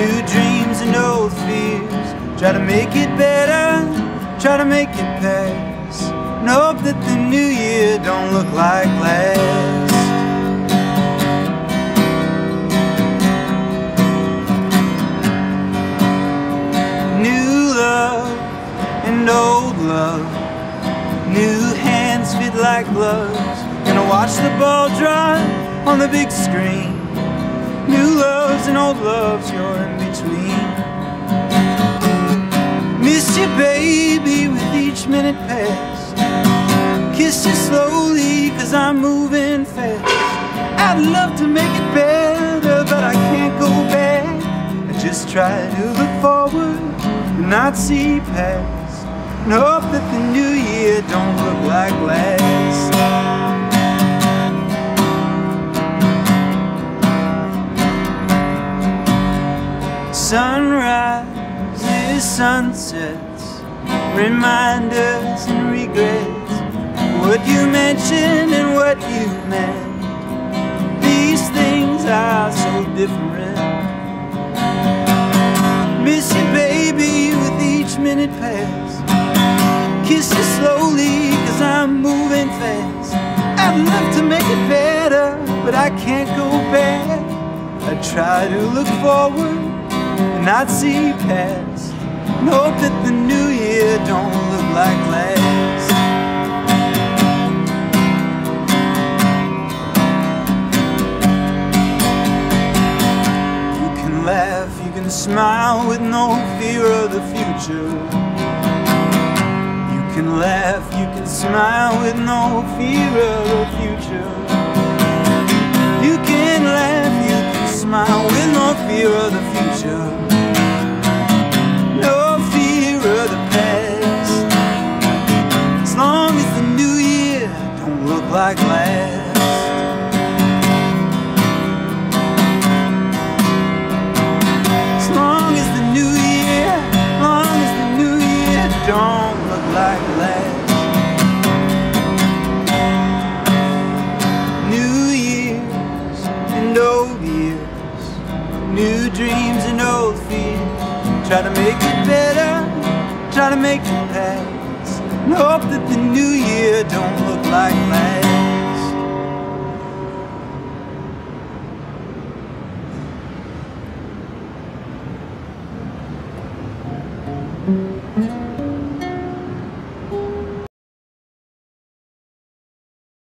new dreams and old fears. Try to make it better, try to make it pass, and hope that the new year don't look like last. New love and old love, new hands fit like gloves. Gonna watch the ball drop on the big screen. New loves and old loves, you're in between. Miss you, baby, with each minute past. Kiss you slowly, cause I'm moving fast. I'd love to make it better, but I can't go back. I just try to look forward and not see past, and hope that the new year don't look like last. Sunrises, sunsets, reminders and regrets, what you mentioned and what you meant. These things are so different. Miss you, baby, with each minute past. Kiss you slowly, cause I'm moving fast. I'd love to make it better, but I can't go back. I try to look forward and I'd see past, and hope that the new year don't look like last. You can laugh, you can smile with no fear of the future. You can laugh, you can smile with no fear of the future. You can laugh, you can smile with no fear of the future. No fear of the past, as long as the new year don't look like last. As long as the new year, as long as the new year don't look like last. New years and old years, new dreams and old fears. Try to make it better, try to make it pass, and hope that the new year don't look like last. Mm-hmm.